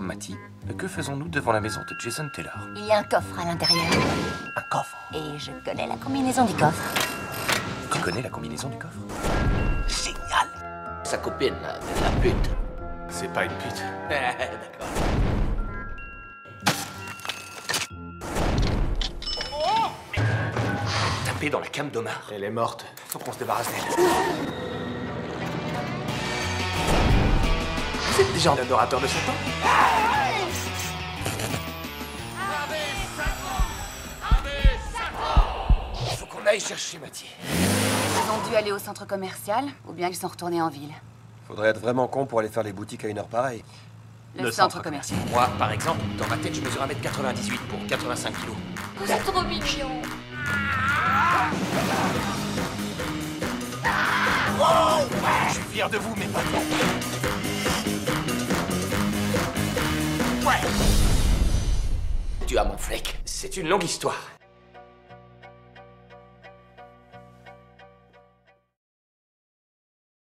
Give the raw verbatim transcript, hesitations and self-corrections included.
Mathieu, que faisons-nous devant la maison de Jason Taylor? Il y a un coffre à l'intérieur. Un coffre? Et je connais la combinaison du coffre. Tu connais la combinaison du coffre? Génial! Sa copine, la, la pute. C'est pas une pute. D'accord. Oh, mais... Tapez dans la cam d'Omar. Elle est morte. Faut qu'on se débarrasse d'elle. Vous êtes déjà un adorateur de Satan? Faut qu'on aille chercher Mathieu. Ils ont dû aller au centre commercial, ou bien ils sont retournés en ville. Faudrait être vraiment con pour aller faire les boutiques à une heure pareille. Le, Le centre, centre commercial. Moi, par exemple, dans ma tête, je mesure un mètre quatre-vingt-dix-huit pour quatre-vingt-cinq kilos. Vous êtes trop mignon. Oh, je suis fier de vous, mais pas trop. Tu as mon flic. C'est une longue histoire.